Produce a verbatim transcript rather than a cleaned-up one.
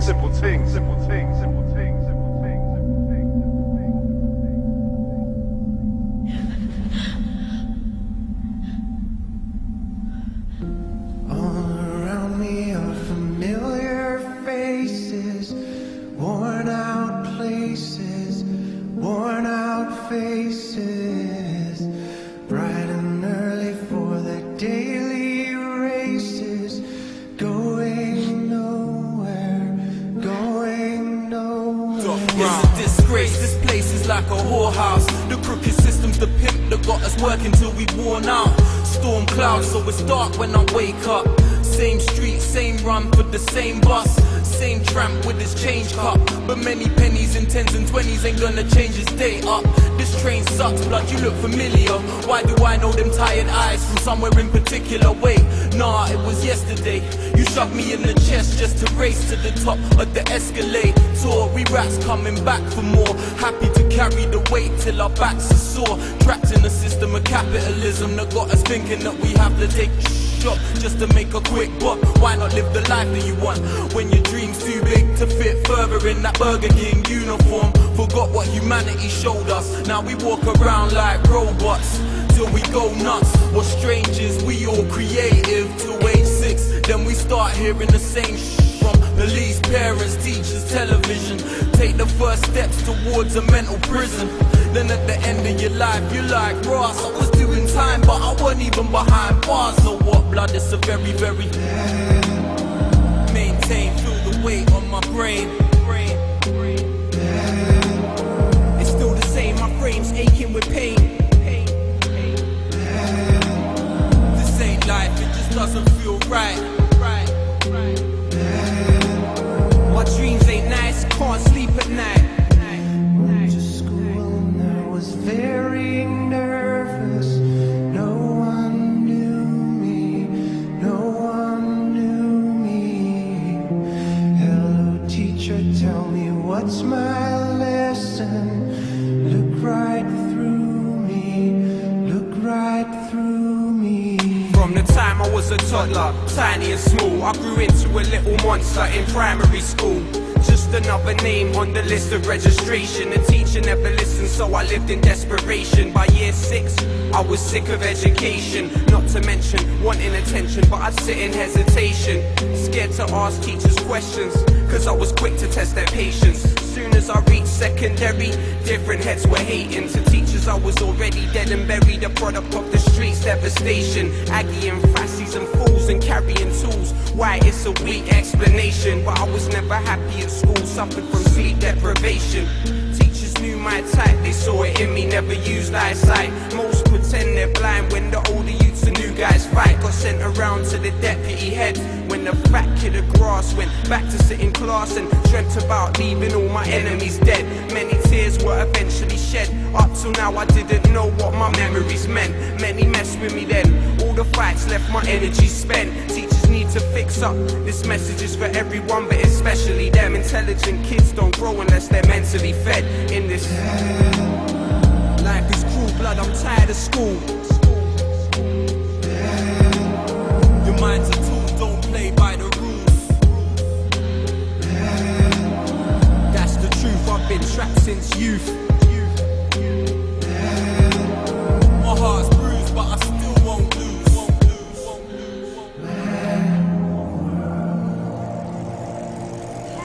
thing, simple thing, simple thing, simple thing, simple thing, simple thing, simple thing, simple thing. All around me are familiar faces, worn out places, worn out faces, bright and early for the daily races, going nowhere, going nowhere. It's a disgrace, this place is like a whorehouse. The crooked system's the pimp that got us working till we worn out. Storm clouds, so it's dark when I wake up. Same street, same run, but the same bus. Same tramp with his change cup, but many pennies and tens and twenties ain't gonna change his day up. This train sucks, blood, you look familiar. Why do I know them tired eyes from somewhere in particular? Wait, nah, it was yesterday. You shoved me in the chest just to race to the top of the Escalade tour. We rats coming back for more, happy to carry the weight till our backs are sore. Trapped in a system of capitalism that got us thinking that we have to take shop just to make a quick buck. Why not live the life that you want when your dream's too big to fit further in that Burger King uniform? Forgot what humanity showed us, now we walk around like robots till we go nuts. What's strange is we all creative till age six, then we start hearing the same shit from police, parents, teachers, television. Take the first steps towards a mental prison. Then at the end of your life, you're like, Ross, I was doing time, but I wasn't even behind bars. So what, blood, it's a very, very maintain, feel the weight on my brain. It's still the same, my frame's aching with pain. This ain't life, it just doesn't feel right. My dreams ain't nice, can't sleep at night. Went to school and I was very nervous. No one knew me, no one knew me. Hello teacher, tell me what's my lesson. Look right through me, look right through me. From the time I was a toddler, tiny and small, I grew into a little monster in primary school. Just another name on the list of registration. The teacher never listened, so I lived in desperation. By year six, I was sick of education, not to mention wanting attention, but I'd sit in hesitation, scared to ask teachers questions, cause I was quick to test their patience. Soon as I reached secondary, different heads were hating. To teachers I was already dead and buried, a product of the streets, devastation. Aggie and fascies and fools and carrying tools, why it's a weak explanation. But I was never happy at school, suffered from sleep deprivation. Teachers knew my type, they saw it in me, never used eyesight. Most pretend they're blind when the older youths and new guys fight. Got sent around to the deputy head when the fat kid of grass went back to sit in class and dreamt about leaving all my enemies dead. Many tears were eventually shed, up till now I didn't know what my memories meant. Many messed with me then, all the fights left my energy spent. Teachers need to fix up, this message is for everyone but especially them. Intelligent kids don't grow unless they're mentally fed. In this life is cruel, blood, I'm tired of school. Your mind's a tool, don't play by the rules. That's the truth, I've been trapped since youth.